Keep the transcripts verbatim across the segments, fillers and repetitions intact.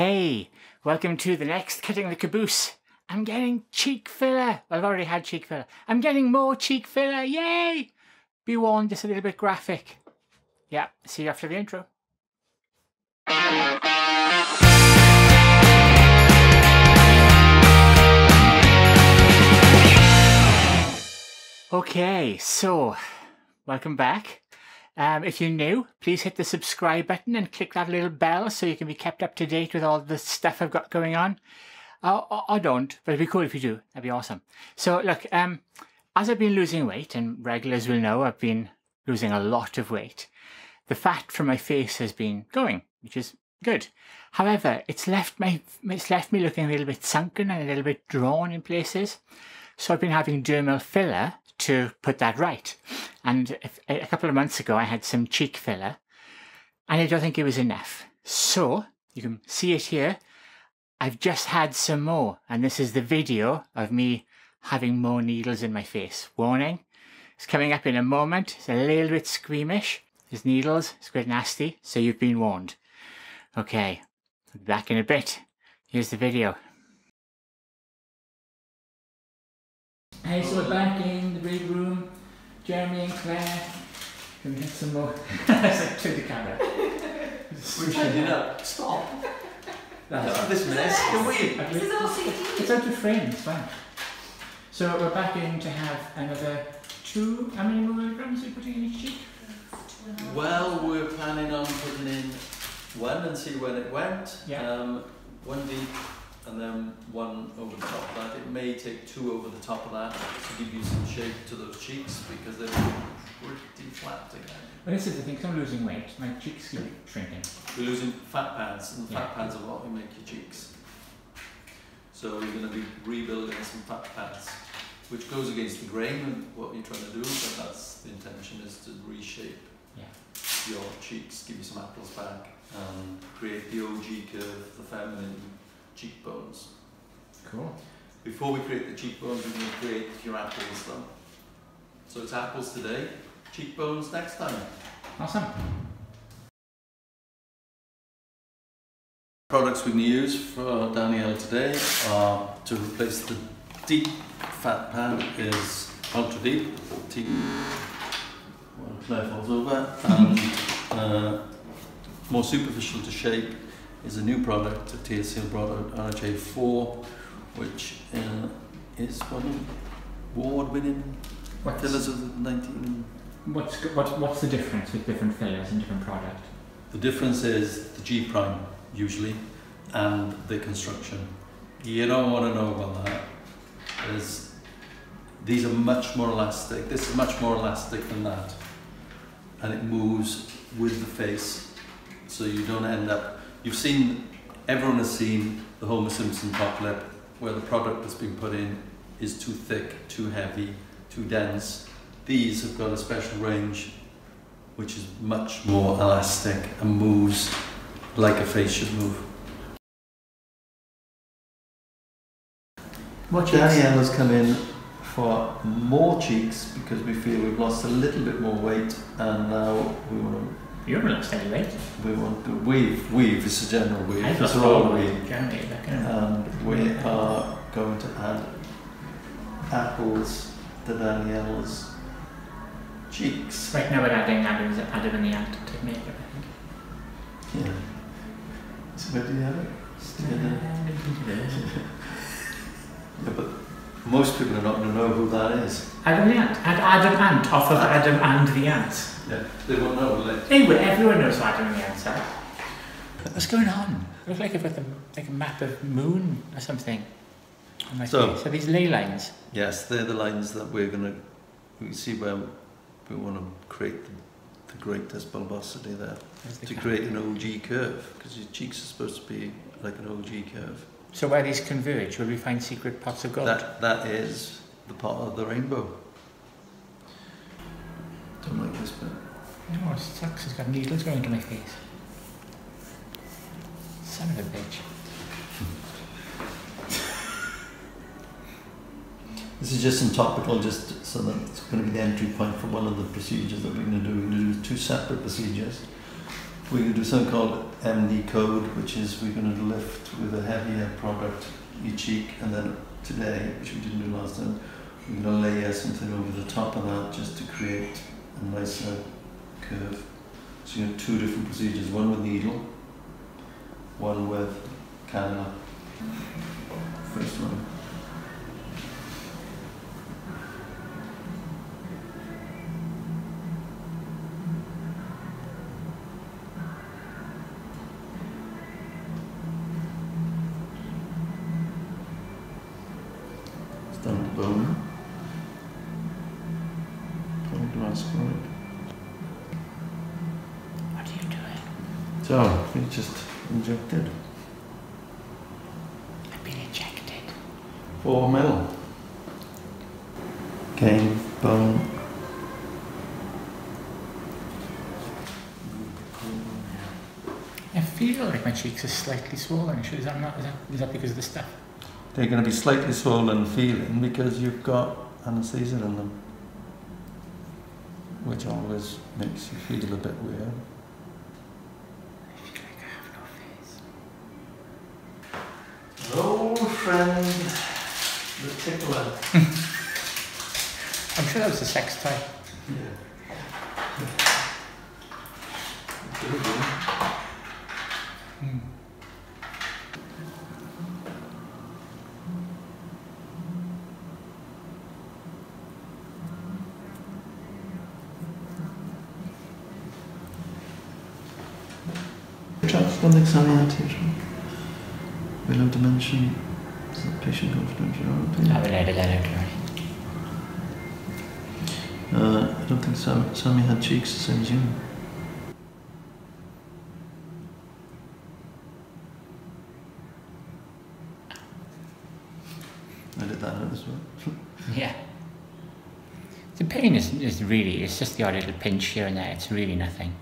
Hey, welcome to the next Cutting the Caboose. I'm getting cheek filler. Well, I've already had cheek filler. I'm getting more cheek filler. Yay! Be warned, it's a little bit graphic. Yeah, see you after the intro. Okay, so welcome back. Um, if you're new, please hit the subscribe button and click that little bell so you can be kept up to date with all the stuff I've got going on. Or, or, or don't, but it'd be cool if you do. That'd be awesome. So look, um, as I've been losing weight, and regulars will know I've been losing a lot of weight, the fat from my face has been going, which is good. However, it's left, my, it's left me looking a little bit sunken and a little bit drawn in places. So I've been having dermal filler to put that right. And a couple of months ago, I had some cheek filler, and I don't think it was enough. So, you can see it here. I've just had some more, and this is the video of me having more needles in my face. Warning, it's coming up in a moment. It's a little bit squeamish. There's needles, it's quite nasty, so you've been warned. Okay, I'll be back in a bit. Here's the video. Hey, so we're back in the big room. Jeremy and Claire. Can we hit some more? It's like to the camera. We've turned it up. Stop. That's no, this mess. It's weird. This is all C G. It's out of frame, it's fine. So we're back in to have another two. How many more milligrams are you putting in each cheek? Well, we're planning on putting in one and see when it went. Yeah. Um, one deep. And then one over the top of that. It may take two over the top of that to give you some shape to those cheeks because they're pretty flat again. Well, this is the thing, because I'm losing weight, my cheeks keep shrinking. You're losing fat pads, and yeah. Fat pads are what make your cheeks. So you're going to be rebuilding some fat pads, which goes against the grain and what you're trying to do, but that's the intention, is to reshape yeah. your cheeks, give you some apples back, and create the O G curve, the feminine cheekbones. Cool. Before we create the cheekbones, we're going to create your apples though. So it's apples today, cheekbones next time. Awesome. Products we're going to use for Danielle today are to replace the deep fat pad is ContraDeep. Well, Claire falls over. And uh, more superficial to shape is a new product, a tear seal product, R H A four, which uh, is one of award-winning fillers of the nineteen... What's, what, what's the difference with different fillers and different products? The difference is the G-prime, usually, and the construction. You don't want to know about that. There's, these are much more elastic. This is much more elastic than that. And it moves with the face, so you don't end up... You've seen, everyone has seen the Homer Simpson top lip, where the product that's been put in is too thick, too heavy, too dense. These have got a special range which is much more elastic and moves like a face should move. Danielle has come in for more cheeks because we feel we've lost a little bit more weight and now we want to... You haven't lost any weight. We want to weave. Weave is a general weave. I've lost all weave. And we are going to add apples to Danielle's cheeks. Right now we're adding Adam's, Adam and the Ant to makeup, I think. Yeah. So where do you have it? Yeah, but most people are not going to know who that is. Adam the Ant. And Adam Ant off of Adam and the Ants. Yeah, they won't know, will they? They will. Everyone knows Adam and the Ants. What's going on? It looks like I've got the, like a map of moon or something on my so, face. Are these ley lines? Yes, they're the lines that we're going to... We see where we want to create the, the greatest bulbosity there. The to create an O G curve, because your cheeks are supposed to be like an O G curve. So where these converge, will we find secret pots of gold? That, that is the pot of the rainbow. Don't like this bit. No, it sucks. It's got needles going into my face. Son of a bitch. This is just some topical, just so that it's going to be the entry point for one of the procedures that we're going to do. We're going to do two separate procedures. We're going to do something called M D code, which is we're going to lift with a heavier product each cheek, and then today, which we didn't do last time, we're going to layer something over the top of that just to create a nicer curve. So you have two different procedures, one with needle, one with cannula. First one. Down the bone, put the glass on it. What are you doing? So, we just injected. I've been injected. Four mil. Game, bone. I feel like my cheeks are slightly swollen. Is that, not, is that, is that because of the stuff? They're going to be slightly swollen feeling because you've got anaesthesia in them, which always makes you feel a bit weird. I feel like I have no face. Hello, friend, the tickler. I'm sure that was a sex toy. Yeah. Hmm. One examination. We'll have to mention the patient confidential opinion. I will add that out. I don't think Sam, Sammy had cheeks the same as you. I did that out as well. Yeah. The pain is, is really, it's just the odd little pinch here and there, it's really nothing.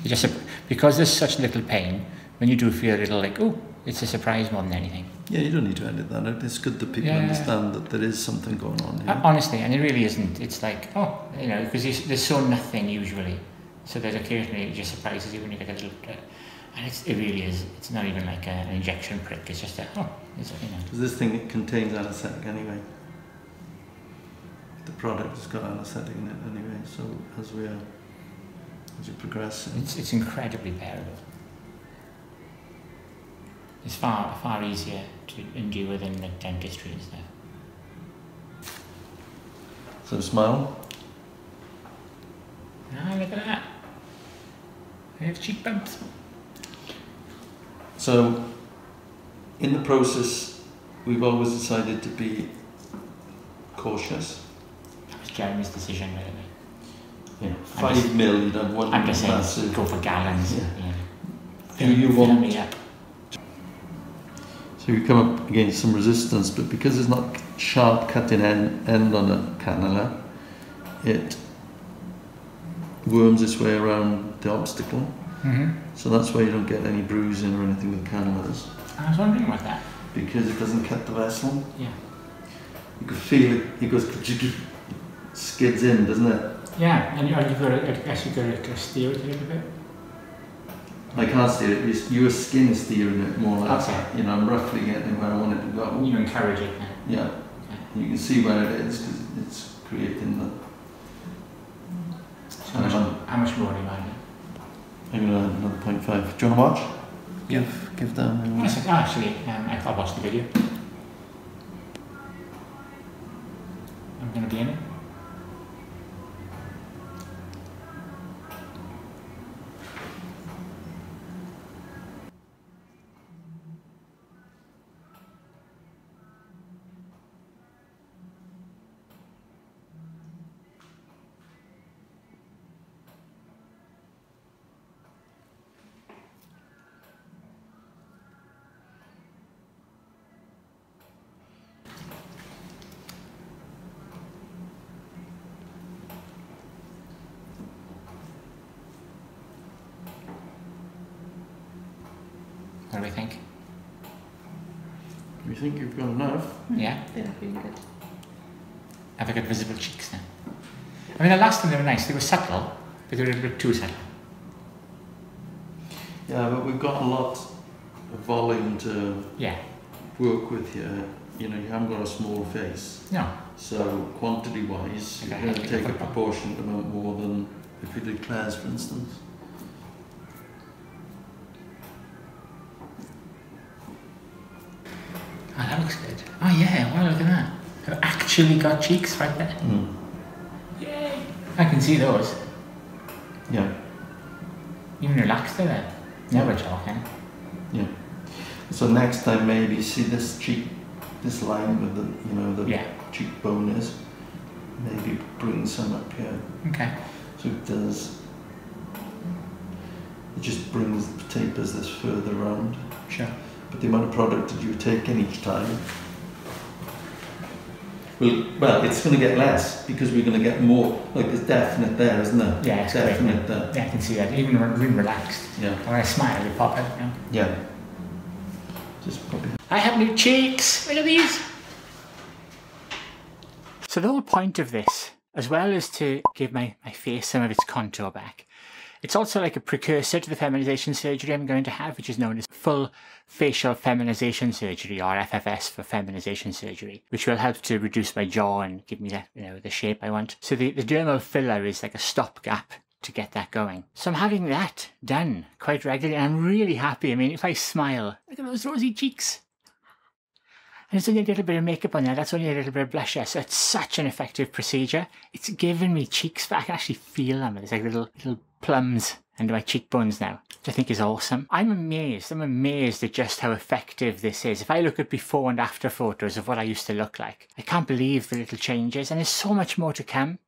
It's just a, because there's such little pain, when you do feel a little like, oh, it's a surprise more than anything. Yeah, you don't need to edit that out. It's good that people yeah. understand that there is something going on here. Uh, honestly, and it really isn't. It's like, oh, you know, because there's, there's so nothing usually. So that occasionally it just surprises you when you get a little... Uh, and it's, it really is. It's not even like a, an injection prick. It's just a, oh, it's, you know. Because this thing, it contains anaesthetic anyway. The product has got anaesthetic in it anyway, so as we are... As you progress, it's it's incredibly bearable. It's far far easier to endure than like dentistry and stuff. So smile. Ah, look at that. I have cheek bumps. So, in the process, we've always decided to be cautious. That was Jeremy's decision, by the way. You know, five just, mil, you don't want I'm just saying, massive. Go for gallons. Yeah. Yeah. Fill, you want, me up. So you come up against some resistance, but because it's not sharp cutting end, end on a cannula, it worms its way around the obstacle. Mm-hmm. So that's why you don't get any bruising or anything with cannulas. I was wondering about that. Because it doesn't cut the vessel. Yeah. You can feel it, it goes, skids in, doesn't it? Yeah, and you've got to actually go to steer it a little bit. I can't steer it, you're, you're skin steering it more or less. Okay. You know, I'm roughly getting where I want it to go. You encourage it. Yeah. yeah. Okay. You can see where it is because it's creating the. So how, much, how much more do you mind? I'm going to add another point five. Do you want to watch? Yeah. Give, give them. Yes, oh, actually, um, I'll watch the video. I'm going to be in it. What do we think? You think you've got enough? Yeah. Yeah, pretty good. Have I got visible cheeks now? I mean, the last time they were nice. They were subtle, but they were a little bit too subtle. Yeah, but we've got a lot of volume to yeah. work with here. You know, you haven't got a small face. No. So quantity-wise, okay, you're going to take a proportionate amount more than if you did Claire's, for instance. Oh, that looks good. Oh yeah, wow, look at that. I've actually got cheeks right there. Mm. Yay! I can see those. Yeah. Even relaxed there then. Now we're talking. Yeah. So next time maybe see this cheek, this line with the, you know, the yeah. cheekbone is. Maybe bring some up here. Okay. So it does, it just brings, tapers this further around. Sure. But the amount of product that you take in each time, well, well, it's going to get less because we're going to get more. Like there's definite there, isn't there? Yeah, it's definite there. Yeah, I can see that. Even when relaxed. Yeah. When I smile, you pop it. You know? Yeah. Just pop it. I have new cheeks. Look at these. So the whole point of this, as well as to give my, my face some of its contour back, it's also like a precursor to the feminization surgery I'm going to have, which is known as full facial feminization surgery, or F F S for feminization surgery, which will help to reduce my jaw and give me that, you know, the shape I want. So the, the dermal filler is like a stopgap to get that going. So I'm having that done quite regularly, and I'm really happy. I mean, if I smile, look at those rosy cheeks. And it's only a little bit of makeup on there, that's only a little bit of blusher, so it's such an effective procedure. It's given me cheeks back, I can actually feel them. There's like little, little plums under my cheekbones now, which I think is awesome. I'm amazed, I'm amazed at just how effective this is. If I look at before and after photos of what I used to look like, I can't believe the little changes, and there's so much more to come.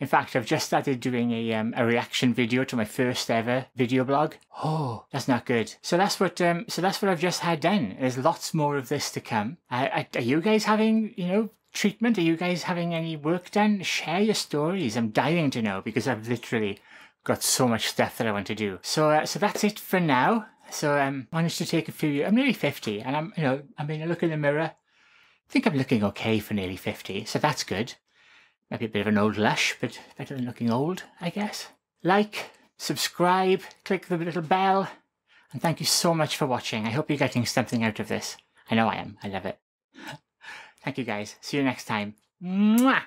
In fact, I've just started doing a, um, a reaction video to my first ever video blog. Oh, that's not good. So that's what um, so that's what I've just had done. There's lots more of this to come. Uh, I, are you guys having, you know, treatment? Are you guys having any work done? Share your stories. I'm dying to know because I've literally got so much stuff that I want to do. So uh, so that's it for now. So I um, managed to take a few years. I'm nearly fifty, and I'm, you know, I mean, I look in the mirror. I think I'm looking okay for nearly fifty, so that's good. Maybe a bit of an old lush, but better than looking old, I guess. Like, subscribe, click the little bell, and thank you so much for watching. I hope you're getting something out of this. I know I am. I love it. Thank you guys. See you next time. Mwah!